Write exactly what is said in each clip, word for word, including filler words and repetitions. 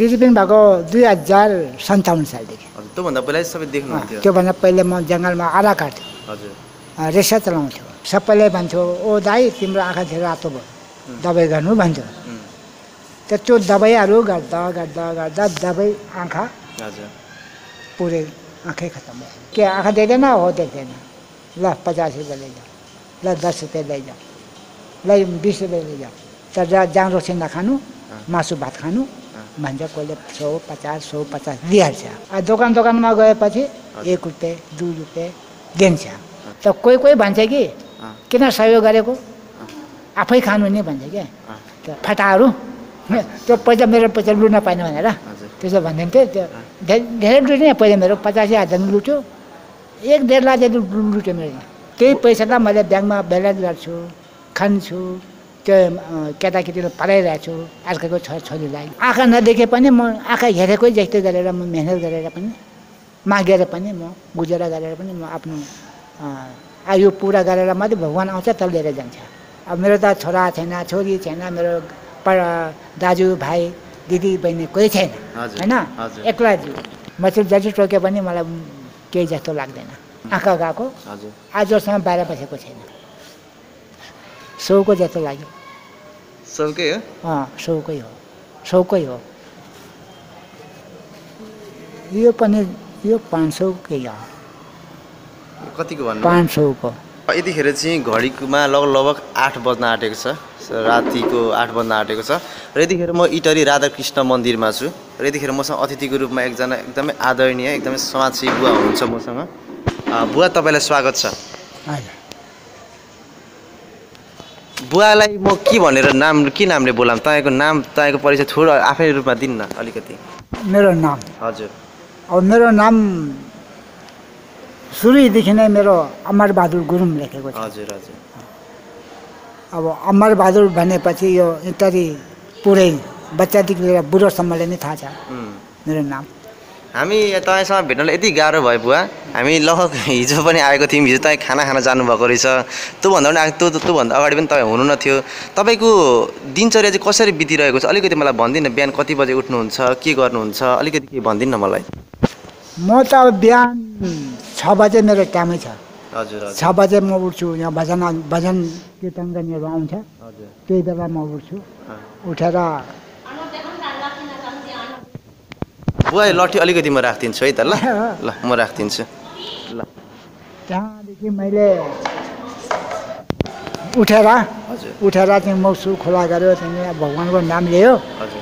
Discipline भएको दुई हजार सन्ताउन्न सालदेखि त्योभन्दा पहिला सबै देख्नुहुन्थ्यो। त्योभन्दा पहिले म जङ्गलमा आधा काट्थेँ, रेसा चलाउँथ्यो। सबैले भन्थ्यो, ओ दाई तिम्रो आँखा थियो रातो भयो, दबाई गर्नु भन्थ्यो। तर त्यो दबाईहरू गर्दा गर्दा गर्दा दबाई आँखा पुरै आँखै खत्तम भयो। के आँखा देख्दैन हो? देख्दैन। ल पचास रुपियाँ लैजाऊ, ल दस रुपियाँ लैजाऊ, ल बिस रुपियाँ लैजाऊ। तर जाँड रोक्सी नखानु, मासु भात खानु भन्छ। कसले सौ पचास सौ पचास दिइहाल्छ। दोकान दोकानमा गएपछि एक रुपियाँ दुई रुपियाँ दिन्छ। त कोही कोही भन्छ कि किन सहयोग गरेको, आफै खानु नि भन्छ क्या फटाहरू। त्यो पैसा मेरो पैसा लुट्न पाएन भनेर त्यसो भनिदिन्थ्यो। त्यो धेरै लुट्ने पैसा मेरो पचासी हजार लुट्यो, एक डेढ लाख जति लुट्यो मेरो। त्यही पैसालाई मैले ब्याङ्कमा ब्यालेन्स गर्छु, खान्छु, त्यो केटाकेटीलाई पढाइरहेको छु, अर्काको छोराछोरीलाई। आँखा नदेखे पनि म आँखा हेरेकै जस्तो गरेर म मेहनत गरेर पनि, मागेर पनि, म गुजारा गरेर पनि, म आफ्नो आयु पुरा गरेर मात्रै भगवान् आउँछ तर लिएर जान्छ। अब मेरो त छोरा छैन, छोरी छैन, मेरो दाजु भाइ दिदी बहिनी कोही छैन, होइन, एक्लै छु। म चाहिँ जति टोक्यो पनि मलाई केही जस्तो लाग्दैन। आँखा गएको आजसम्म बाहिर बसेको छैन, सौको जस्तो लाग्यो। सौकै हो? अँ सौकै हो, सौकै हो। यो पनि यो पाँच सौकै हो। कतिको भन्नु? पाँच सौको। यतिखेर चाहिँ घडीमा लगभग लगभग आठ बज्न आँटेको छ, रातिको आठ बज्न आँटेको छ। र यतिखेर म इटरी राधाकृष्ण मन्दिरमा छु। र यतिखेर मसँग अतिथिको रूपमा एकजना एकदमै आदरणीय एकदमै समाजसेवी बुवा हुनुहुन्छ मसँग। बुवा तपाईँलाई स्वागत छ। बुवालाई म के भनेर नाम के नामले बोलाम? तपाईँको नाम, तपाईँको परिचय थोरै आफ्नै रूपमा दिन्न अलिकति। मेरो नाम? हजुर। अब मेरो नाम सुरुदेखि नै मेरो अमरबहादुर गुरुङ लेखेको छ। हजुर हजुर। अब अमरबहादुर भनेपछि यो इत्यादि पुरै बच्चादेखि लिएर बुढोसम्मले नै थाहा छ मेरो नाम। हामी तपाईँसँग भेट्नलाई यति गाह्रो भयो बुवा। हामी लगभग हिजो पनि आएको थियौँ। हिजो तपाईँ खाना खान जानुभएको रहेछ, त्योभन्दा पनि आएको, त्योभन्दा अगाडि पनि तपाईँ हुनुहुन्न थियो। तपाईँको दिनचर्या चाहिँ कसरी बितिरहेको छ अलिकति मलाई भनिदिनु। बिहान कति बजे उठ्नुहुन्छ, के गर्नुहुन्छ, अलिकति के भनिदिनु मलाई। म त बिहान छ बजे मेरो टाइमै छ। हजुर। छ बजे म उठ्छु, यहाँ भजन भजन कीर्तन गर्नेहरू आउँछ, त्यही बेला म उठ्छु। उठेर बुवा लट्ठी अलिकति म राखिदिन्छु है त। ल ल म राखिदिन्छु। ल त्यहाँदेखि मैले उठेर उठेर चाहिँ मौसु खुला गऱ्यो, त्यहाँदेखि भगवान्को नाम लियो,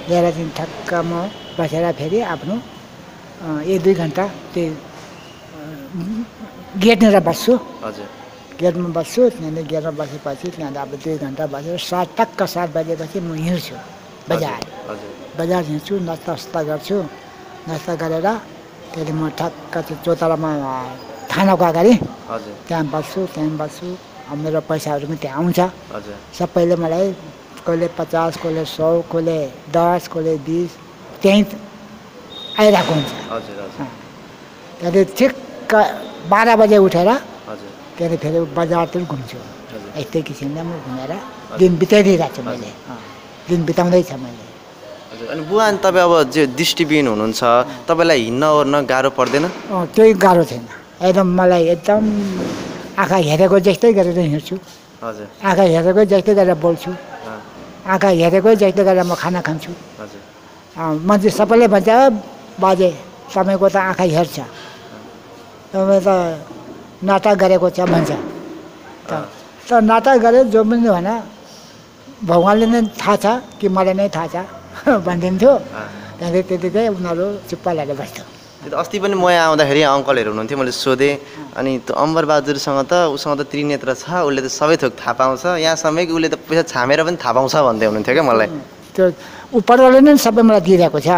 लिएर चाहिँ ठक्क म बसेर फेरि आफ्नो एक दुई घन्टा त्यही गेटनेर बस्छु। गेटमा बस्छु, त्यहाँदेखि गेटमा बसेपछि त्यहाँदेखि अब दुई घन्टा बसेर सात टक्क सात बजेपछि म हिँड्छु बजार। बजार हिँड्छु, नास्तास्ता गर्छु। नास्ता गरेर त्यहाँदेखि म ठ्याक्क चोतरामा थानाको अगाडि त्यहाँ बस्छु। त्यहाँ बस्छु, मेरो पैसाहरू पनि त्यहाँ आउँछ। सबैले मलाई कसले पचास, कसले सौ, कसले दस, कसले बिस, त्यहीँ आइरहेको हुन्छ। त्यहाँदेखि ठिक्क बाह्र बजे उठेर त्यहाँदेखि फेरि बजारतिर घुम्छु। यस्तै किसिमले म घुमेर दिन बिताइदिइरहेको छु। मैले दिन बिताउँदैछ मैले। अनि बुवा तपाईँ अब जे दृष्टिबिन हुनुहुन्छ, तपाईँलाई हिँड्न ओर्न गाह्रो पर्दैन? त्यही गाह्रो छैन एकदम। मलाई एकदम आँखा हेरेको जस्तै गरेर हिँड्छु। हजुर। आँखा हेरेको जस्तै गरेर बोल्छु, आँखा हेरेको जस्तै गरेर म खाना खान्छु। मान्छे सबैले भन्छ, बाजे तपाईँको त आँखा हेर्छ, तपाईँ त नाटक गरेको छ भन्छ। त नाटक गरे जो पनि भन, भगवान्ले नै थाहा छ कि मलाई नै थाहा छ भनिदिन्थ्यो। त्यहाँदेखि त्यतिकै उनीहरू चुप्पा लगाएर बस्थ्यो। त्यो अस्ति पनि म यहाँ आउँदाखेरि अङ्कलहरू हुनुहुन्थ्यो, मैले सोधेँ अनि त्यो अमरबहादुरसँग त उसँग त त्रिनेत्र छ, उसले त सबै थोक थाहा पाउँछ, यहाँसम्म कि उसले त पैसा छामेर पनि थाहा पाउँछ भन्दै हुनुहुन्थ्यो क्या मलाई। त्यो उपरवाले नै सबै मलाई दिइरहेको छ।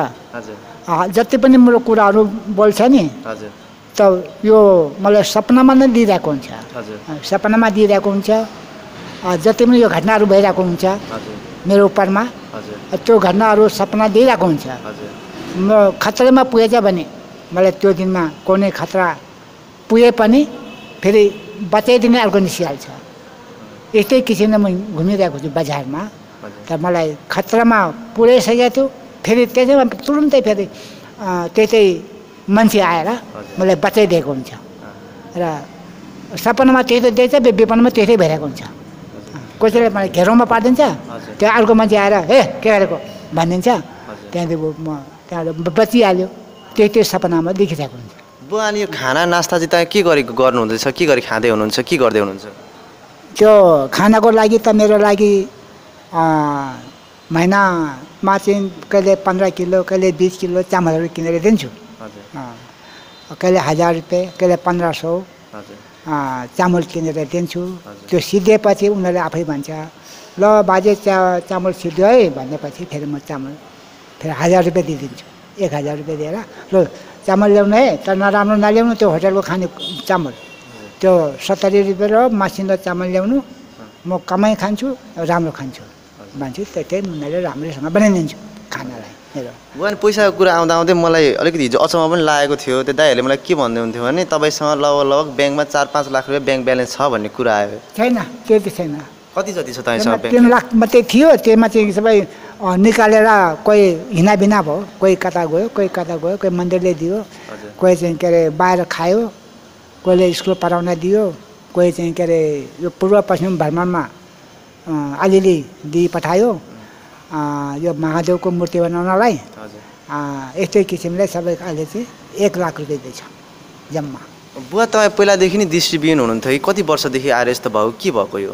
जति पनि मेरो कुराहरू बोल्छ नि त यो मलाई सपनामा नै दिइरहेको हुन्छ। सपनामा दिइरहेको हुन्छ। जति पनि यो घटनाहरू भइरहेको हुन्छ मेरो उपरमा, त्यो घटनाहरू सपना दिइरहेको हुन्छ। म खतरामा पुगेछ भने मलाई त्यो दिनमा कुनै खतरा पुगे पनि फेरि बचाइदिने अर्को निस्किहाल्छ। यस्तै किसिमले म घुमिरहेको छु बजारमा। त मलाई खतरामा पुऱ्याइसकेको थियो, फेरि त्यसैमा तुरुन्तै फेरि त्यही त्यही मान्छे आएर मलाई बचाइदिएको हुन्छ र सपनामा त्यही त देख्छ विपनामा त्यही भइरहेको हुन्छ। कसैले मलाई घेराउमा पारिदिन्छ त्यो अर्को मान्छे आएर हे के गरेको भनिदिन्छ त्यहाँदेखि म त्यहाँबाट बचिहाल्यो। त्यही त्यो सपनामा देखिरहेको हुन्छ। बुवा अनि यो खाना नास्ता चाहिँ के गरेको गर्नुहुँदैछ के गरी खाँदै हुनुहुन्छ के गर्दै हुनुहुन्छ? त्यो खानाको लागि त मेरो लागि महिनामा चाहिँ कहिले पन्ध्र किलो कहिले बिस किलो चामलहरू किनेर दिन्छु। कहिले हजार रुपियाँ कहिले पन्ध्र सौ चामल किनेर दिन्छु। त्यो सिद्धेपछि उनीहरूले आफै भन्छ ल बाजे चा चामल सिद्धो है भनेपछि फेरि म चामल फेरि हजार रुपियाँ दिइदिन्छु। एक हजार रुपियाँ दिएर ल चामल ल्याउनु है तर नराम्रो नल्याउनु त्यो होटलको खाने चामल त्यो सत्तरी रुपियाँ र मासिनो चामल ल्याउनु म कमाइ खान्छु राम्रो खान्छु भन्छु। त्यही उनीहरूले राम्रोसँग बनाइदिन्छु खानालाई। बुवा पैसाको कुरा आउँदा आउँदै मलाई अलिकति हिजो अचम्म पनि लागेको थियो। त्यो दाइहरूले मलाई के भन्दै हुन्थ्यो भने तपाईँसँग लगभग लगभग ब्याङ्कमा चार पाँच लाख रुपियाँ ब्याङ्क ब्यालेन्स छ भन्ने कुरा आयो। छैन त्यो त छैन। कति जति छ तपाईँसँग? तिन लाख मात्रै थियो। त्यसमा चाहिँ सबै निकालेर कोही हिनाबिना भयो कोही कता गयो कोही कता गयो कोही मन्दिरले दियो कोही चाहिँ के अरे बाहिर खायो कोहीले स्कुल पढाउन दियो कोही चाहिँ के अरे यो पूर्व पश्चिम भ्रमणमा अलिअलि दिइ पठायो यो महादेवको मूर्ति बनाउनलाई। यस्तै किसिमले सबै अहिले चाहिँ एक लाख रुपियाँ दिएछ जम्मा। बुवा तपाईँ पहिलादेखि नै डिसिप्लिन हुनुहुन्थ्यो कि कति वर्षदेखि आएर यस्तो भयो के भएको? यो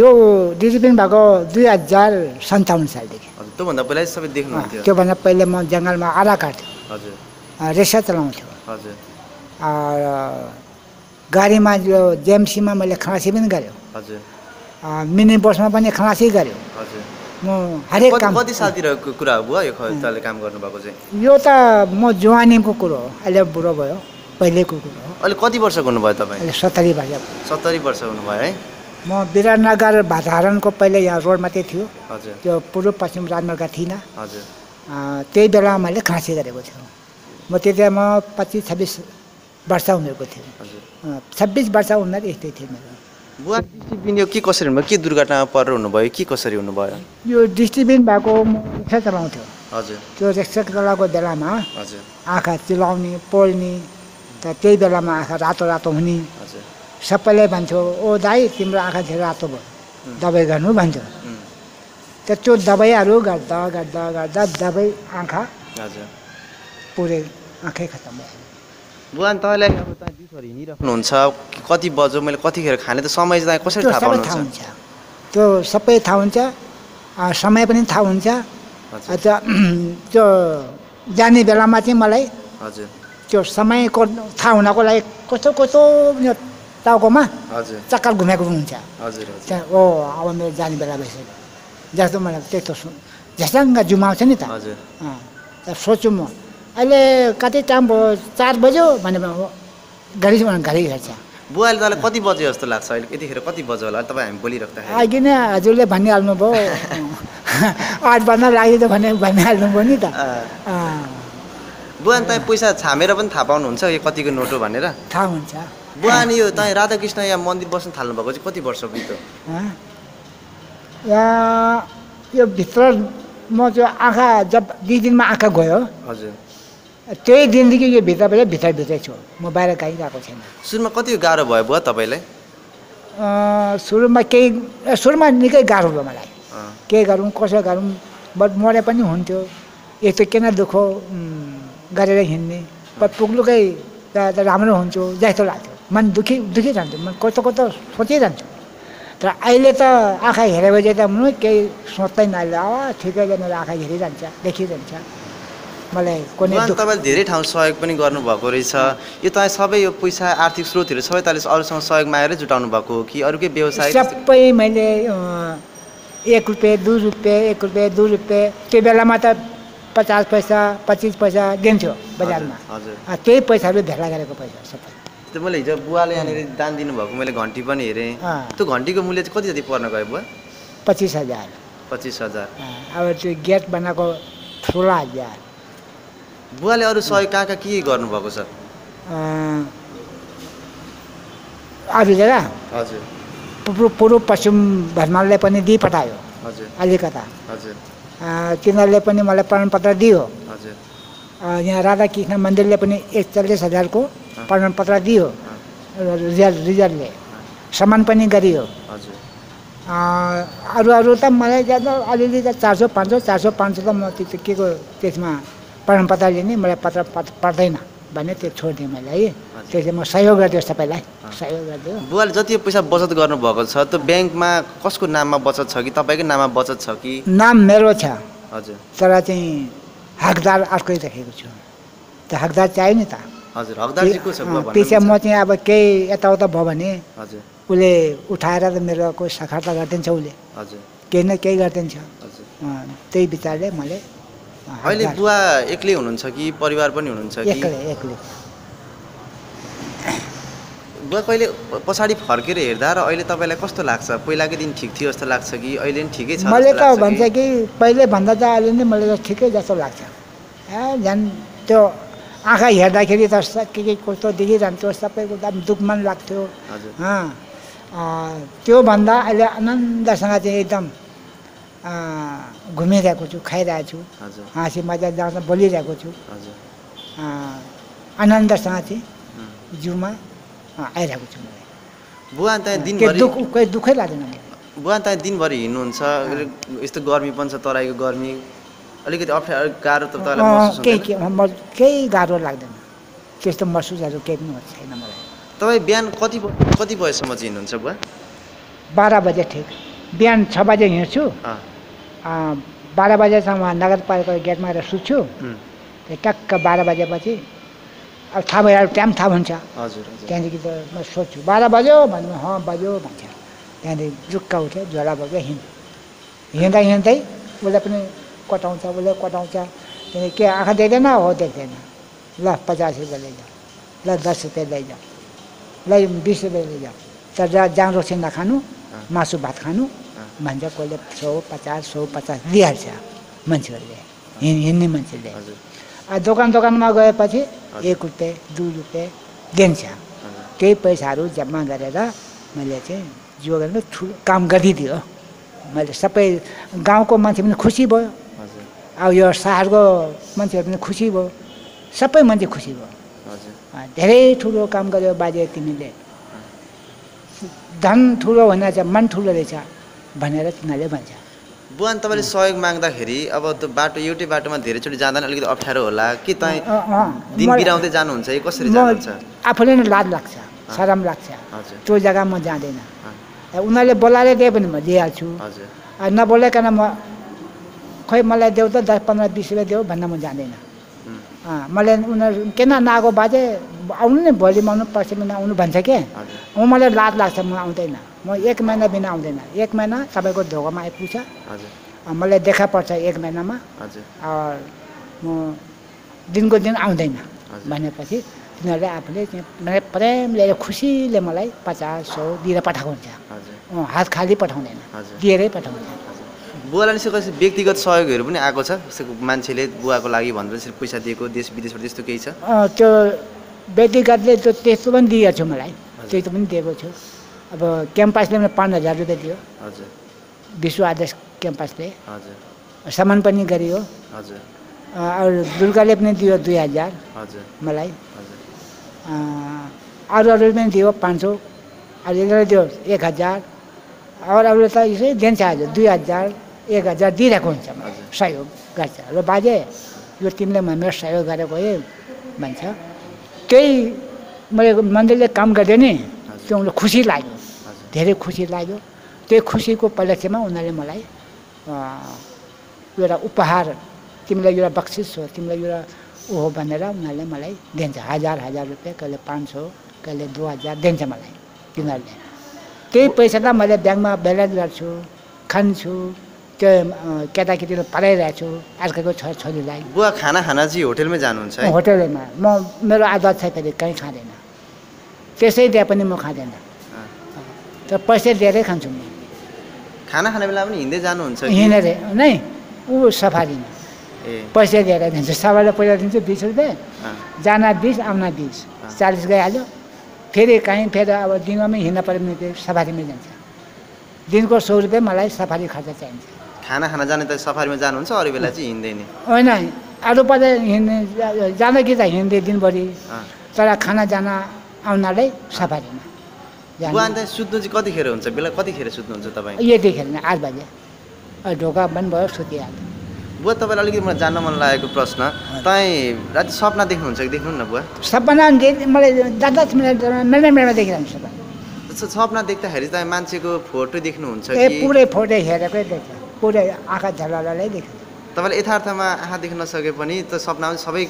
यो डिसिप्लिन भएको दुई हजार सन्ताउन्न सालदेखि। त्योभन्दा पहिला सबै देख्नुहुन्थ्यो? त्योभन्दा पहिले म जङ्गलमा आरा काट्थेँ रेसा चलाउँथ्यो गाडीमा यो जेएमसीमा मैले खलासी पनि गरेँ मिनी बसमा पनि खलासी गरेँ म हरेक काम। कति सालतिरको कुरा हो बुवा यो तले काम गर्नुभएको चाहिँ? यो त म जुवानीको कुरो हो अहिले बुढो भयो पहिलेको कुरो हो। अहिले कति वर्ष हुनुभयो तपाईँ? अहिले सत्तरी वर्ष। सत्तरी वर्ष हुनुभयो है। म विराटनगर भाधारणको पहिले यहाँ रोड मात्रै थियो त्यो पूर्व पश्चिम राजमार्ग थिइनँ त्यही बेलामा मैले खलासी गरेको थियो। म त्यति म पच्चिस छब्बिस वर्ष उमेरको थिएँ छब्बिस वर्ष उमेर यस्तै थियो मेरो। बुवा डिस्ट्रिबिन यो के कसरी हुनुभयो के दुर्घटनामा परेर हुनुभयो के कसरी हुनुभयो? यो डिस्ट्रिबिन भएको रिक्सा चलाउँथ्यो त्यो रिक्सा चलाएको बेलामा आँखा चिलाउने पोल्ने त त्यही बेलामा आँखा रातो रातो हुने सबैले भन्थ्यो ओ दाई तिम्रो आँखा धेरै रातो भयो दबाई गर्नु भन्थ्यो। त त्यो दबाईहरू गर्दा गर्दा गर्दा दबाई आँखा पुरै आँखै खत्तम भयो। बुवा तपाईँलाई अब तपाईँ बिफोर हिँडिराख्नुहुन्छ कति बज्यो मैले कतिखेर खाने त समय चाहिँ कसरी थाहा पाउनुहुन्छ? त्यो सबै थाहा हुन्छ समय पनि थाहा हुन्छ। त्यो त्यो जाने बेलामा चाहिँ मलाई हजुर त्यो समयको थाहा हुनको लागि कस्तो कस्तो यो टाउकोमा चक्कर घुमेको हुन्छ त्यहाँ ओ अब मेरो जाने बेला भइसक्यो जस्तो मलाई त्यस्तो झ्यासङ्ग जुमाउँछ नि त सोच्छु म अहिले कति टाइम भयो चार बज्यो भने घरि घरि हेर्छ। बुवा अहिले तपाईँलाई कति बज्यो जस्तो लाग्छ अहिले यतिखेर कति बज्यो होला तपाईँ हामी बोलिराख्दाखेरि? अघि नै हजुरले भनिहाल्नु भयो आठ बज्न लाग्यो त भने भनिहाल्नु भयो नि त। बुवा तपाईँ पैसा छामेर पनि थाहा पाउनुहुन्छ यो कतिको नोट हो भनेर? थाहा हुन्छ। बुवा अनि यो तपाईँ राधाकृष्ण यहाँ मन्दिर बस्नु थाल्नु भएको चाहिँ कति वर्ष बित्यो? यहाँ यो भित्र म त्यो आँखा जब दुई दिनमा आँखा गयो हजुर त्यही दिनदेखि यो भित्र भित्र भित्र भित्रै छु म बाहिर कहीँ गएको छैन। सुरुमा कति गाह्रो भयो बुवा तपाईँलाई? सुरुमा केही सुरुमा निकै गाह्रो भयो मलाई के गरौँ कसो गरौँ बट मरे पनि हुन्थ्यो यस्तो किन दुःख गरेर हिँड्ने बट पुग्नुकै त राम्रो हुन्थ्यो जस्तो लाग्थ्यो मन दुःखी दुःखी जान्थ्यो मन कस्तो कस्तो सोचिरहन्थ्यो। तर अहिले त आँखा हेरेपछि त म केही सोच्दैन अहिले अब ठिकैले मेरो आँखा हेरिरहन्छ देखिरहन्छ मलाई कुनै दुःख। तपाईँले धेरै ठाउँ सहयोग पनि गर्नुभएको रहेछ यो तपाईँ सबै यो पैसा आर्थिक स्रोतहरू सबै तपाईँले अरूसँग सहयोग मागेर जुटाउनु भएको हो कि अरूकै व्यवसाय? सबै मैले एक रुपियाँ दुई रुपियाँ एक रुपियाँ दुई रुपियाँ त्यो बेलामा त पचास पैसा पच्चिस पैसा दिन्थ्यो बजारमा त्यही पैसाहरू भेला गरेको पैसा सबै। त्यो मैले हिजो बुवाले यहाँनिर दान दिनुभएको मैले घन्टी पनि हेरेँ त्यो घन्टीको मूल्य चाहिँ कति जति पर्न गयो बुवा? पच्चिस हजार। पच्चिस हजार अब त्यो गेट बनाएको सोह्र हजार। बुवाले अरू सहयोग कहाँ कहाँ के गर्नुभएको छ? अरू जग्गा हजुर पूर्व पश्चिम भ्रमणले पनि दिइपठायो अलिकता तिनीहरूले पनि मलाई प्रमाणपत्र दियो। हजुर, यहाँ राधाकृष्ण मन्दिरले पनि एकचालिस हजार को प्रमाणपत्र दियो। रिजल्ट रिजल्टले सम्मान पनि गरियो। हजुर, अरू अरू त मलाई ज्यादा अलिअलि त चार सौ पाँच सौ चार सौ पाँच सौ त म त्यो के को त्यसमा प्रमाणपत्र लिने मलाई पत्र पर्दैन भने त्यो छोडिदिएँ मैले है। त्यसले म सहयोग गरिदियो, सबैलाई सहयोग गरिदियो। बुवाले जति पैसा बचत गर्नुभएको छ त्यो ब्याङ्कमा कसको नाममा बचत छ कि तपाईँकै नाममा बचत छ कि? नाम मेरो छ। हजुर, तर चाहिँ हकदार अर्कै राखेको छु। त्यो हकदार चाहियो नि त। हजुर, हकदार चाहिँ को छ? त्यसै म चाहिँ अब केही यताउता भयो भने हजुर उसले उठाएर त मेरो कोही साक्षरता गरिदिन्छ उसले। हजुर, केही न केही गरिदिन्छ। हजुर, त्यही विचारले मैले। अहिले बुवा एक्लै हुनुहुन्छ कि परिवार पनि हुनुहुन्छ? एक्लै एक्लै। बुवा कहिले पछाडि फर्केर हेर्दा र अहिले तपाईँलाई कस्तो लाग्छ? पहिलाकै दिन ठिक थियो जस्तो लाग्छ कि अहिले पनि ठिकै छ? मैले त भन्छ कि पहिले भन्दा त अहिले नै मैले त ठिकै जस्तो लाग्छ। ए झन् त्यो आँखा हेर्दाखेरि त के के कस्तो देखिरहन्थ्यो, सबैको दाम दुखमन लाग्थ्यो। त्योभन्दा अहिले आनन्दसँग चाहिँ एकदम घुमिरहेको छु, खाइरहेको छु, हाँसी मजा जाँदा बोलिरहेको छु। आनन्दसँग चाहिँ जिउमा आइरहेको छु मलाई। बुवा त्यहाँ दुःखै लाग्दैन। बुवा त्यहाँ दिनभरि हिँड्नुहुन्छ, यस्तो गर्मी पनि छ, तराईको गर्मी अलिकति अप्ठ्यारो गाह्रो त केही गाह्रो लाग्दैन, त्यस्तो महसुसहरू केही पनि छैन मलाई। तपाईँ बिहान कति कति बजेसम्म चाहिँ हिँड्नुहुन्छ बुवा? बाह्र बजे ठिक, बिहान छ बजे हिँड्छु, बाह्र बजेसम्म नगरपालिका गेटमा गएर सुत्छु। त्यो टक्क बाह्र बजेपछि अब थाहा भयो, टाइम थाहा हुन्छ। हजुर, त्यहाँदेखि त म सोध्छु बाह्र बज्यो भन्नु, हँ बज्यो भन्छ। त्यहाँदेखि जुक्क उठ्यो, झोला बोक्यो हिँड्यो। हिँड्दा हिँड्दै उसलाई पनि कटाउँछ, उसले कटाउँछ, त्यहाँदेखि के आँखा देख्दैन, हो देख्दैन, ल पचास रुपियाँ लैजाऊ, ल दस रुपियाँ लैजाऊ, ल बिस रुपियाँ लैजाऊ, तर जाँड रोक्सी नखानु, मासु भात खानु भन्छ। कसले सौ पचास सौ पचास दिइहाल्छ मान्छेहरूले, हिँड्ने मान्छेले। दोकान दोकानमा गएपछि एक रुपियाँ दुई रुपियाँ दिन्छ। त्यही पैसाहरू जम्मा गरेर मैले चाहिँ जो गर्ने काम गरिदियो। मैले सबै गाउँको मान्छे पनि खुसी भयो, अब यो सहरको मान्छेहरू पनि खुसी भयो, सबै मान्छे खुसी भयो। धेरै ठुलो काम गर्यो बाजे तिमीले, धन ठुलो होइन चाहिँ मन ठुलो रहेछ भनेर तिनीहरूले भन्छ। बुवा तपाईँले सहयोग माग्दाखेरि अब त्यो बाटो एउटै बाटोमा धेरैचोटि जाँदा नि अलिकति अप्ठ्यारो होला कि? तपाईँ दिन बिराउँदै जानुहुन्छ कि कसरी जानुहुन्छ? आफूले नै लाज लाग्छ, शरम लाग्छ, त्यो जग्गा म जाँदैन। उनीहरूले बोलाएर दिए पनि म दिइहाल्छु, नबोलाइकन म खोइ मलाई देऊ त दस पन्ध्र बिस रुपियाँ देऊ भन्न म जाँदैन। मैले उनीहरू किन नआएको बाजे आउनु नि भोलिमा आउनु पर्सि महिना आउनु भन्छ के, म मलाई लाज लाग्छ, म आउँदैन। म एक महिना बिना आउँदैन। एक महिना तपाईँको धोकामा आइपुग्छ, मलाई देखा पर्छ एक महिनामा। म दिनको दिन आउँदैन भनेपछि तिनीहरूले आफूले मलाई प्रेमले खुसीले मलाई पचास सौ दिएर पठाएको हुन्छ, हात खाली पठाउँदैन, दिएरै पठाउँदैन। बुवालाई निस्केपछि व्यक्तिगत सहयोगहरू पनि आएको छ मान्छेले बुवाको लागि भनेर यसरी पैसा दिएको देश विदेशबाट, त्यस्तो केही छ? त्यो व्यक्तिगतले त्यो त्यस्तो पनि दिएको छु मलाई, त्यस्तो पनि दिएको छु। अब क्याम्पसले मलाई पाँच हजार रुपियाँ दियो। हजुर, विश्व आदेश क्याम्पसले। हजुर, सामान पनि गरियो। हजुर, अरू दुर्गाले पनि दियो दुई हजार मलाई। अरू अरूले पनि दियो पाँच सौ, अरू यसले दियो एक हजार, अरू अरूले त यसै दिन्छ हजुर दुई हजार एक हजार दिइरहेको हुन्छ, सहयोग गर्छ। र बाजे यो तिमीले मेरो सहयोग गरेको है भन्छ। त्यही मैले मन्दिरले काम गरिदियो नि, त्यो उनलाई खुसी लाग्यो, धेरै खुसी लाग्यो। त्यही खुसीको परिलक्ष्यमा उनीहरूले मलाई एउटा उपहार, तिमीलाई एउटा बक्सिस हो, तिमीलाई एउटा ऊ हो भनेर उनीहरूले मलाई दिन्छ। हजार हजार रुपियाँ, कहिले पाँच सौ, कहिले दुई हजार दिन्छ मलाई तिनीहरूले। त्यही पैसा त मैले ब्याङ्कमा ब्यालेन्स गर्छु, खान्छु, त्यो केटाकेटीलाई पढाइरहेको छु, अर्काको छोराछोरीलाई। बुवा खाना खाना चाहिँ होटेलमै जानुहुन्छ? होटेलमा म, मेरो आदत छ फेरि, कहीँ खाँदैन, त्यसै दिए पनि म खाँदैन, तर पैसा दिएरै खान्छु म। खाना खाने बेला पनि हिँड्दै जानुहुन्छ? हिँडेर नै, ऊ सफारीमा पैसा दिएर दिन्छ, सबैलाई पैसा दिन्छु बिस रुपियाँ, जाना बिस आउन बिस, चालिस गइहाल्यो। फेरि कहीँ फेरि अब दिनमै हिँड्न पऱ्यो भने त्यो सफारीमै जान्छ। दिनको सौ रुपियाँ मलाई सफारी खर्च चाहिन्छ। खाना खाना जाने त सफारीमा जानुहुन्छ अरु बेला चाहिँ हिँड्दैन हैन आलु पदे हिँड्ने जाने कि त हिँड्दै दिनभरि तर खाना जाना आउनाले सफारीमा बुवा त सुत्नु चाहिँ कतिखेर हुन्छ बेला कतिखेर सुत्नुहुन्छ तपाई यतिखेर नै आठ बजे ढोका बन्द भयो सुतिया बुवा तपाईलाई अलिकति मलाई जान्न मन लागेको प्रश्न तपाई राति सपना देख्नुहुन्छ कि देख्नुहुन्न बुवा सपना मलाई दस मिनेट मेले मेले देखिरहन्छु सपना सपना देख्दाखेरि चाहिँ मान्छेको फोटो देख्नुहुन्छ कि ए पुरै फोटो हेरेकै देख्छ पुरै आँखा झललाले देख्छ तपाईले यथार्थमा आँखा देख्न नसके पनि त सपनामा सबै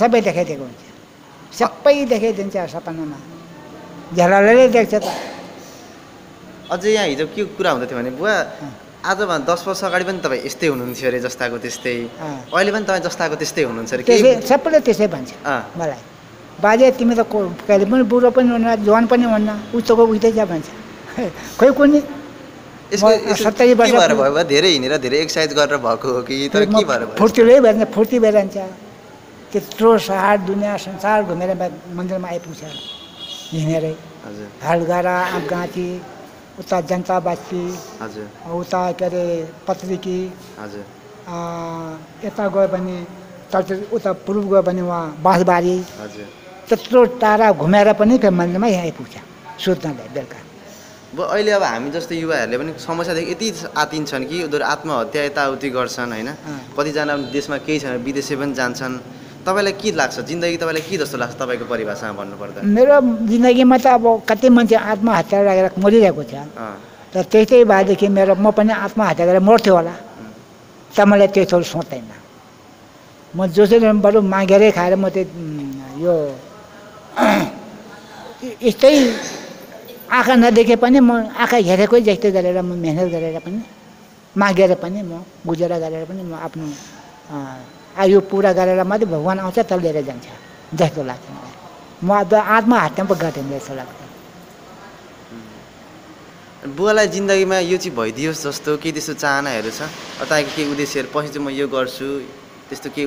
सबै देखाइदिएको हुन्छ सबै देखाइदिन्छ सपनामा झललाले देख्छ त अझै यहाँ हिजो के कुरा हुँदै थियो भने बुवा आजभन्दा दस वर्ष अगाडि पनि तपाई यस्तै हुनुहुन्थ्यो अरे जस्ताको त्यस्तै अहिले पनि तपाई जस्ताको त्यस्तै हुनुहुन्छ अरे के सबैले त्यसै भन्छ मलाई बाजे तिमी त कहिले पनि बुढो पनि हुन्न जवान पनि हुन्न उस्तोको उस्तै जा भन्छ खोइ कुनै सत्तरी वर्ष भयो भयो धेरै हिँडेर धेरै एक्सर्साइज गरेर भएको हो कि तर के भएर फुर्तिले भन्छ फुर्ति भइरहन्छ त्यत्रो सहर दुनियाँ संसार घुमेर मन्दिरमा आइपुग्छ हिँडेरै हजुर हालगाडा आफगाँती उता जनता बस्ती हजुर उता के अरे पत्रिकी हजुर यता गयो भने तर उता पूर्व गयो भने वहाँ बाँसबारी हजुर त्यत्रो टाढा घुमेर पनि त्यो मन्दिरमै यहाँ आइपुग्छ सुत्नलाई बेलुका अब अहिले अब हामी जस्तो युवाहरूले पनि समस्यादेखि यति आतिन्छन् कि उनीहरू आत्महत्या यताउति गर्छन् होइन कतिजना देशमा केही छैन विदेशै पनि जान्छन् तपाईँलाई के लाग्छ जिन्दगी तपाईँलाई के जस्तो लाग्छ तपाईँको परिभाषामा भन्नुपर्दा मेरो जिन्दगीमा त अब कति मान्छे आत्महत्या गरेर मरिरहेको छ र त्यस्तै भएदेखि मेरो म पनि आत्महत्या गरेर मर्थ्यो होला त मलाई त्यस्तो सोच्दैन म जसरी बरु मागेरै खाएर म त्यो यो यस्तै आँखा नदेखे पनि म आँखा हेरेकै जस्तै गरेर म मेहनत गरेर पनि मागेर पनि म गुजारा गरेर पनि म आफ्नो आयु पुरा गरेर मात्रै भगवान् आउँछ तर लिएर जान्छ जस्तो लाग्छ मलाई म अब आत्महत्या पो गर्दैन जस्तो लाग्छ बुवालाई जिन्दगीमा यो चाहिँ भइदियोस् जस्तो केही त्यस्तो चाहनाहरू छ तपाईँको केही उद्देश्यहरू पछि चाहिँ म यो गर्छु त्यस्तो के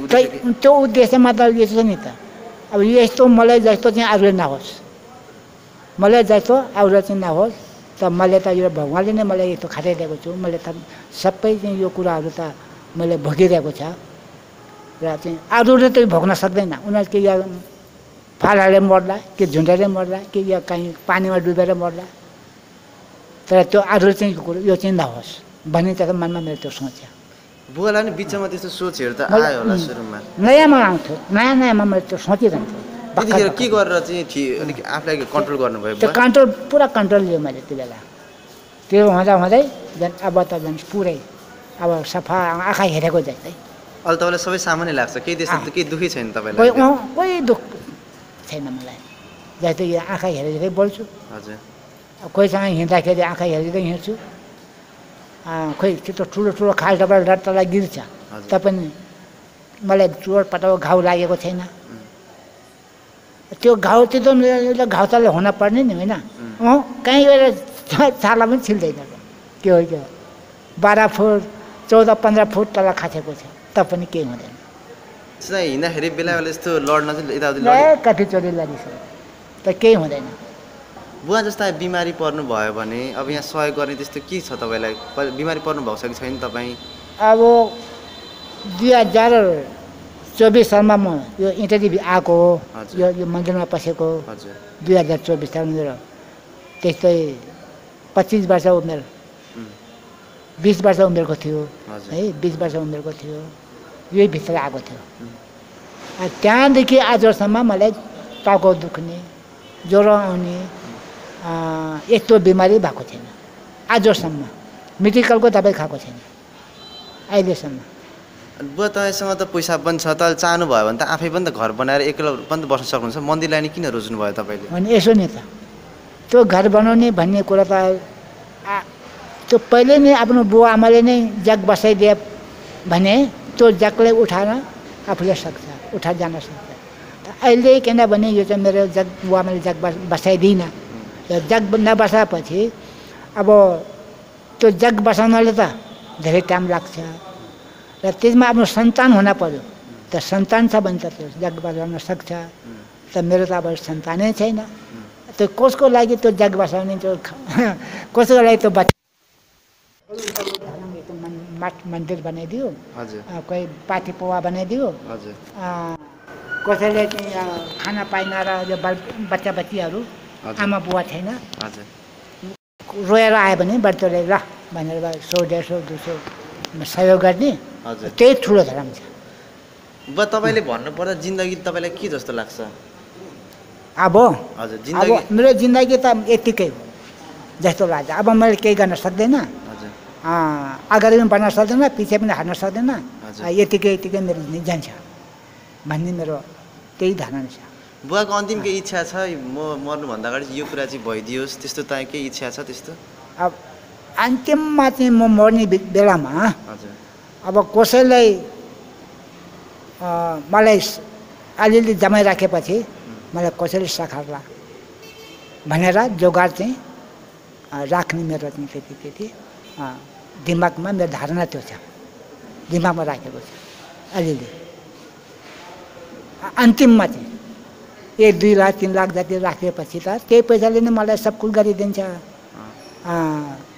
त्यो उद्देश्यमा त यो छ नि त अब यस्तो मलाई जस्तो चाहिँ अरूले नहोस् मलाई जस्तो अरूले चाहिँ नहोस् त मैले त यो भगवान्ले नै मलाई यस्तो खटाइदिएको छु मैले त सबै चाहिँ यो कुराहरू त मैले भोगिरहेको छ र चाहिँ अरूले त भोग्न सक्दैन उनीहरू के या फालाले मर्ला कि झुन्डेरै मर्ला कि या कहीँ पानीमा डुबेर मर्ला तर त्यो अरू चाहिँ यो चाहिँ नहोस् भन्ने त मनमा मेरो त्यो सोच छ बुवालाई नि बिचमा त्यस्तो सोचहरू त आयो होला सुरुमा नयाँमा आउँथ्यो नयाँ नयाँमा मैले त्यो सोचिरहन्थ्यो त्यतिखेर के गरेर चाहिँ अलिक आफूलाई कन्ट्रोल गर्नुभयो त्यो कन्ट्रोल पुरा कन्ट्रोल लियो मैले त्यो बेला त्यो हुँदा हुँदै झन् अब त झन् पुरै अब सफा आँखा हेरेको जस्तै अहिले तपाईँलाई सबै सामान्य लाग्छ केही त्यस्तो केही दुःखी छैन तपाईँलाई कोही दुःख छैन मलाई जस्तै यो आँखा हेरेर बोल्छु हजुर कोहीसँग हिँड्दाखेरि आँखा हेरेर हिँड्छु खोइ त्यत्रो ठुलो ठुलो खाल्टाबाट तल गिर्छ त पनि मलाई चोटपटाउ घाउ लागेको छैन त्यो घाउ त्यो घाउ तल हुन पर्ने नि होइन अँ कहीँ गएर छाला पनि छिल्दैन के हो के हो बाह्र फुट चौध पन्ध्र फुट तल खाँचेको छ त पनि केही हुँदैन हिँड्दाखेरि बेला बेला यस्तो लड्न चाहिँ कतिचोटि लडिसक्यो त केही हुँदैन बुवा जस्ता बिमारी पर्नु भयो भने अब यहाँ सहयोग गर्ने त्यस्तो के छ तपाईँलाई बिमारी पर्नु भएको छ कि छैन तपाईँ अब दुई हजार चौबिस सालमा म यो इन्टरभ्यू आएको हो यो यो मन्दिरमा पसेको दुई हजार चौबिस साल मेरो त्यस्तै पच्चिस वर्ष उमेर बिस वर्ष उमेरको थियो है बिस वर्ष उमेरको थियो यही भित्र आएको थियो त्यहाँदेखि आजसम्म मलाई टाउको दुख्ने ज्वरो आउने यस्तो बिमारी भएको छैन आजसम्म मेडिकलको दबाई खाएको छैन अहिलेसम्म बुवा तपाईँसँग त पैसा पनि छ त चाहनुभयो भने त आफै पनि त घर बनाएर एक्लो पनि त बस्न सक्नुहुन्छ मन्दिरलाई नि किन रोज्नुभयो तपाईँले अनि यसो नि त त्यो घर बनाउने भन्ने कुरा त त्यो पहिले नै आफ्नो बुवा आमाले नै जग बसाइदिए भने त्यो जगलाई उठाएर आफूले सक्छ उठाएर जान सक्छ अहिले किनभने यो चाहिँ मेरो जग बुवा आमाले जग बसाइदिएन जग नबसाएपछि अब त्यो जग बसाउनले त धेरै टाइम लाग्छ र त्यसमा आफ्नो सन्तान हुन पऱ्यो त सन्तान छ भने त त्यो जग बसाउन सक्छ त मेरो त अब सन्तानै छैन त्यो कसको लागि त्यो जग बसाउने त्यो कसको लागि त्यो बच्चा मठ मंदिर बनाइदियो, कोही पाथी पोवा बनाइदियो, कसैले खाना पाइन र बच्चा बच्चीहरू आमा बुवा छैन रोएर आयो भने बढ्दोले ल भनेर सौ डेढ सौ दुई सौ सहयोग गर्ने, त्यही ठुलो धर्म छ। अब तपाईँले भन्नुपर्दा जिन्दगी तपाईँलाई के जस्तो लाग्छ? अब मेरो जिन्दगी त यतिकै हो जस्तो लाग्छ। अब मैले केही गर्न सक्दैन, अगाडि पनि बढ्न सक्दैन, पछि पनि हार्न सक्दैन, यतिकै यतिकै मेरो जान्छ भन्ने मेरो त्यही धारणा छ। बुवाको अन्तिम केही इच्छा छ, म मर्नुभन्दा अगाडि यो कुरा चाहिँ भइदियोस्, त्यस्तो त केही इच्छा छ त्यस्तो? अब अन्तिममा चाहिँ म मर्ने बेलामा अब कसैलाई मलाई अलिअलि जमाइ राखेपछि मलाई कसैले सखर्ला भनेर जोगाड चाहिँ राख्ने मेरो चाहिँ त्यति त्यति दिमागमा मेरो धारणा त्यो छ, दिमागमा राखेको छ अलिअलि। अन्तिममा चाहिँ एक दुई लाख तीन लाख जति राखेपछि त त्यही पैसाले नै मलाई सब कुछ गरिदिन्छ।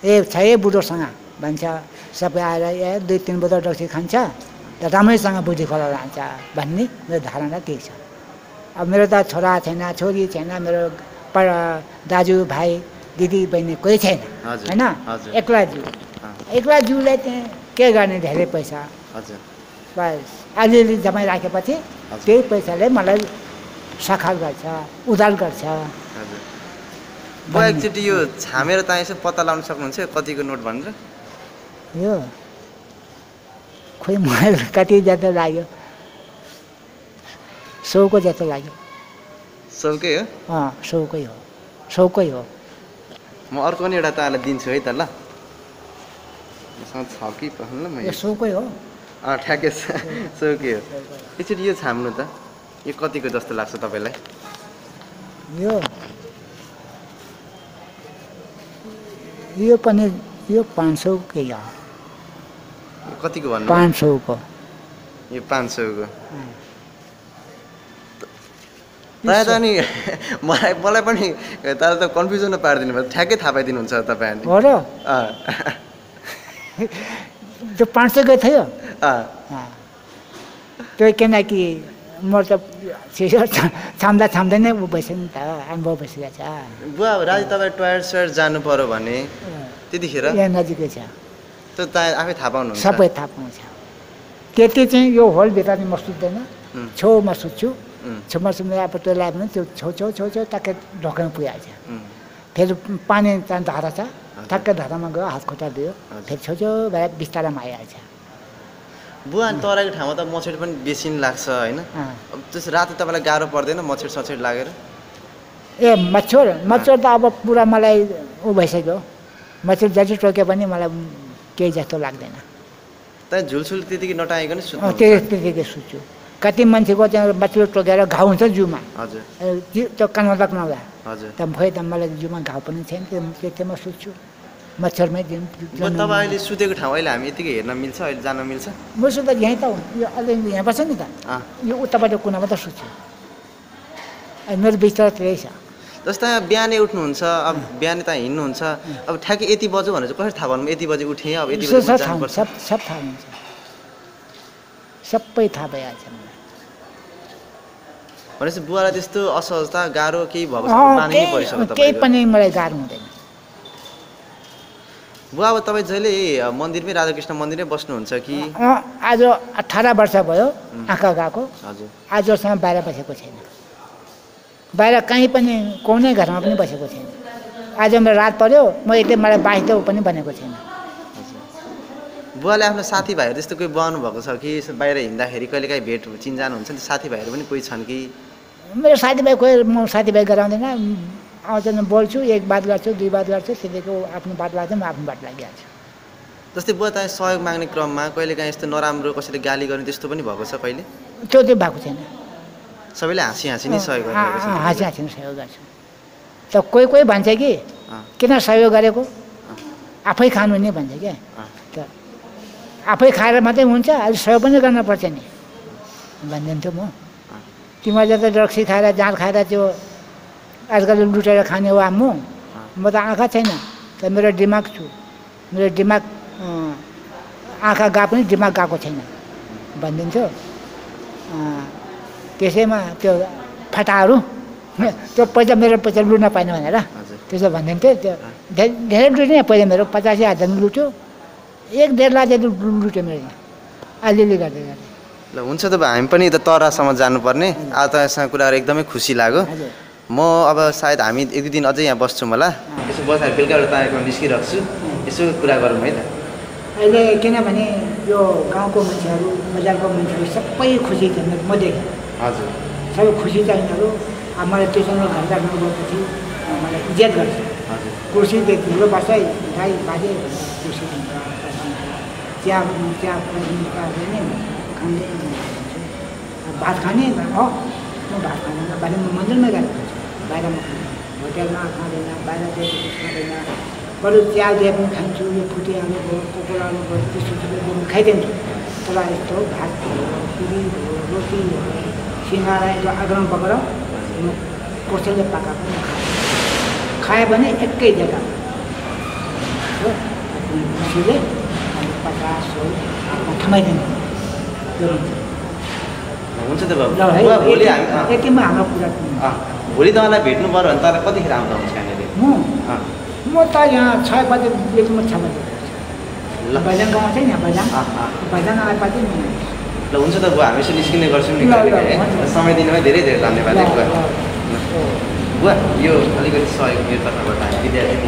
ए छ ए बुढोसँग भन्छ, सबै आएर ए दुई तिन बोतल रक्सी खान्छ र राम्रैसँग बुढी खोला लान्छ भन्ने मेरो धारणा त्यही छ। अब मेरो त छोरा छैन, छोरी छैन, मेरो दाजु भाइ दिदी बहिनी कोही छैन, होइन एक्ला जिउ, एक्ला जिउलाई त्यहाँ के गर्ने धेरै पैसा बस अलिअलि जमाइराखेपछि त्यही पैसाले मलाई सखाल गर्छ, उधार गर्छ। एकचोटि यो छामेर त यसो पत्ता लगाउन सक्नुहुन्छ कतिको नोट भनेर? यो खोइ मलाई कति जस्तो लाग्यो, सौको जस्तो लाग्यो। सौकै हो? अँ सौकै हो, सौकै हो। म अर्को पनि एउटा तपाईँलाई दिन्छु है त, ल कि ल सौकै हो। अँ ठ्याक्कै सौकै हो। एकचोटि यो छाम्नु त यो कतिको जस्तो लाग्छ तपाईँलाई? यो यो पनि यो पाँच सौ के हो? कतिको भन्नु? पाँच सौको। यो पाँच सौको प्रायः त नि मलाई मलाई पनि तर त कन्फ्युजनमा पारिदिनु भयो, ठ्याक्कै थाहा पाइदिनुहुन्छ तपाईँहरूले हो र? त्यो पाँच सौको थियो त्यो, किनकि म त छाम्दा छाम्दै नै ऊ बस्यो नि त, अनुभव बसेको छ। बुवा राजी तपाईँ टोयर सोयर जानु पऱ्यो भने त्यतिखेर यहाँ नजिकै छ त्यो त आफै थाहा पाउनु, सबै थाहा पाउँछ। त्यति चाहिँ यो होलभित्र म सुत्दैन, छेउमा सुत्छु, छेउमा सुत्ने अब त्यो लगायो भने त्यो छेउछेउ छेउछेउ टक्कै ढोकामा पुगिहाल्छ। फेरि पानी चाहिँ धारा छ, ठ्याक्कै धारामा गयो हात खुट्टा दियो फेरि छेउछेउ भएर बिस्तारामा आइहाल्छ। बुवा तराईको ठाउँमा त मच्छर पनि बेसी लाग्छ होइन? अब त्यस राति तपाईँलाई गाह्रो पर्दैन मच्छर सच्छर लागेर? ए मच्छर मच्छर त अब पुरा मलाई ऊ भइसक्यो, मच्छर जति टोक्यो पनि मलाई केही जस्तो लाग्दैन। त्यहाँ झुलसुल त्यतिकै नटाइकन सुत्नु? त्यतिकै सुत्छु। कति मान्छेको त्यहाँ मच्छर टोकेर घाउ हुन्छ जिउमा, त्यो कानमा लाग्दा त भए त मलाई जिउमा घाउ पनि छैन, त्यो त्यतिमा सुत्छु मच्छरमै। अहिले सुतेको ठाउँ अहिले हामी यतिकै हेर्न मिल्छ, अहिले जान मिल्छ? म सुत्दा यहीँ त यो अहिले यहाँ बस्छ नि त, यो उताबाट कुनामा त सुत्छु, मेरो बिस्तार त्यही छ। जस्तै बिहानै उठ्नुहुन्छ, अब बिहानै त हिँड्नुहुन्छ, अब ठ्याक्कै यति बज्यो भनेर कसरी थाहा पाउनु? यति बजी उठेँ अब यति बजी जानुपर्छ, सब थाहा हुन्छ, सबै थाहा भइहाल्छ। भनेपछि बुवालाई त्यस्तो असहजता गाह्रो केही भएको? केही पनि मलाई गाह्रो हुँदैन। बुवा अब तपाईँ जहिले मन्दिरमै राधाकृष्ण मन्दिरमै बस्नुहुन्छ कि? आज अठार वर्ष भयो आँखा गएको, आजसम्म बाहिर बसेको छैन, बाहिर कहीँ पनि कुनै घरमा पनि बसेको छैन। आज मेरो रात पऱ्यो म यतै मलाई बाहिर पनि बनेको छैन। बुवाले आफ्नो साथीभाइहरू त्यस्तो कोही बनाउनु भएको छ कि बाहिर हिँड्दाखेरि कहिले काहीँ भेट चिन्जान हुन्छ नि, साथीभाइहरू पनि कोही छन् कि? मेरो साथीभाइ कोही म साथीभाइ गराउँदैन, आउँछ बोल्छु, एक बात गर्छु दुई बात गर्छु, त्यतिको आफ्नो बात लाग्छ म आफ्नो बात लागिहाल्छु। जस्तै बुवा तपाईँ सहयोग माग्ने क्रममा कहिले काहीँ यस्तो नराम्रो कसैले गाली गर्ने त्यस्तो पनि भएको छ कहिले? त्यो चाहिँ भएको छैन, सबैले हाँसी हाँसी नै सहयोग गर्छ, हाँसी हाँसी नै सहयोग गर्छ। त कोही कोही भन्छ कि किन सहयोग गरेको, आफै खानु नि भन्छ क्या, त आफै खाएर मात्रै हुन्छ, अहिले सहयोग पनि गर्नुपर्छ नि भनिदिन्थ्यो म। तिमीहरूले त रक्सी खाएर जाँड खाएर त्यो आजकल लुटेर खाने हो, आम्मु म त आँखा छैन त मेरो दिमाग छु, मेरो दिमाग आँखा गएको पनि दिमाग गएको छैन भनिन्छ। त्यसैमा त्यो फटाहरू त्यो पैसा मेरो पैसा लुट्न पाएन भनेर त्यसो भनिन्थे। त्यो धेरै लुट्ने पैसा मेरो पचासी हजार लुट्यो, एक डेढ लाख जति लुट्यो मेरो अलिअलि गर्दै गर्दै। ल हुन्छ, त हामी पनि त तरासम्म जानुपर्ने। आज तपाईँसँग कुरा गरेर एकदमै खुसी लाग्यो। म अब सायद हामी एक दुई दिन अझै यहाँ बस्छौँ होला। यसो बस्दा बेलुकाबाट तपाईँको निस्किराख्छु, यसो कुरा गरौँ है त। अहिले किनभने यो गाउँको मान्छेहरू बजारको मान्छेहरू सबै खुसी छ म देखेँ। हजुर, सबै खुसी छ यिनीहरू। अब मलाई त्यसो घन्टा गाउँ गएपछि मलाई इज्जत गर्छ। हजुर, कुर्सी देख्नु बसै गाई बाजे कुर्सी चिया चिया खाने भात खाने हो, म भात खाँदैन बाहिर, म मन्दिरमै गएर खान्छु, बाहिर म खाँदैन, होटेलमा खाँदैन, बाहिर देखेको खाँदैन। बरु चिया दिए पनि खान्छु, यो फुटी आलुको कोपल आलुको त्यस्तो त्यस्तो खाइदिन्छु। तर यस्तो भात भयो, पुरी भयो, रोटी भयो, सिङ्गारा यस्तो आग्रह पक्र म कसैले पाकाएको खाएँ भने एकै जग्गा मासुले पचास सौ थमाइदिन्छ। हुन्छ त बाबु, भोलि एकैमा हाम्रो कुरा भोलि तपाईँलाई भेट्नु पऱ्यो भने तपाईँलाई कतिखेर आउँदा हुन्छ यहाँनिर? म त यहाँ छ बजे बेलुका छ बजे भैजान गाउँ छ नि, भैजान भैजान आए पछि। ल हुन्छ त बाबु, हामी यसो निस्किने गर्छौँ नि। समय दिनुमा धेरै धेरै धन्यवाद बुवा। यो अलिकति सहयोग मेरो तर्फबाट विद्यार्थी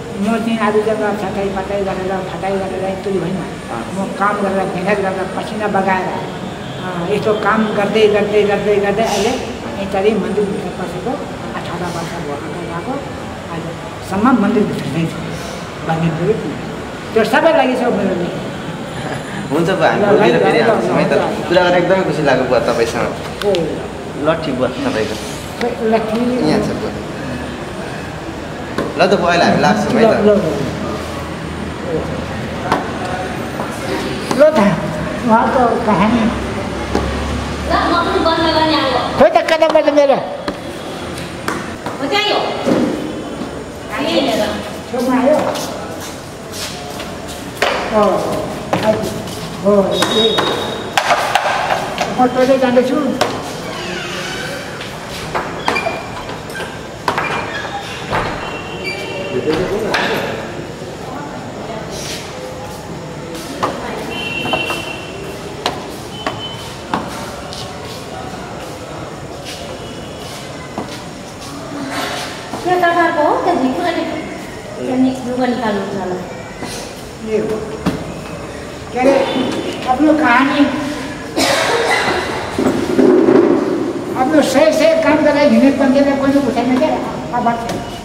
म चाहिँ आज जग्गा छटाइ फटाइ गरेर फटाइ गरेर यस्तो होइन, म काम गरेर मेहनत गरेर पसिना बगाएर यस्तो काम गर्दै गर्दै गर्दै गर्दै अहिले यसरी मन्दिरभित्र पसेको अठार वर्ष भएको गएको आजसम्म मन्दिरभित्र नै छ भन्ने कुरो त्यो सबै लागि छ मेरो। हुन्छ कुरा गरेर एकदमै खुसी लाग्यो बुवा तपाईँसँग। ल ठिक भयो, तपाईँको ल ठिक यहाँ छ। ल त पहिला हामी लाग्छौँ है त। ल त वहाँ त कहानी खोइ त कदम त मेरो आयो। म तैँले जाँदैछु। अपनो कहानी अपनो सही सही काम करें हिंदी पंजे में कोई कुछ नहीं क्या।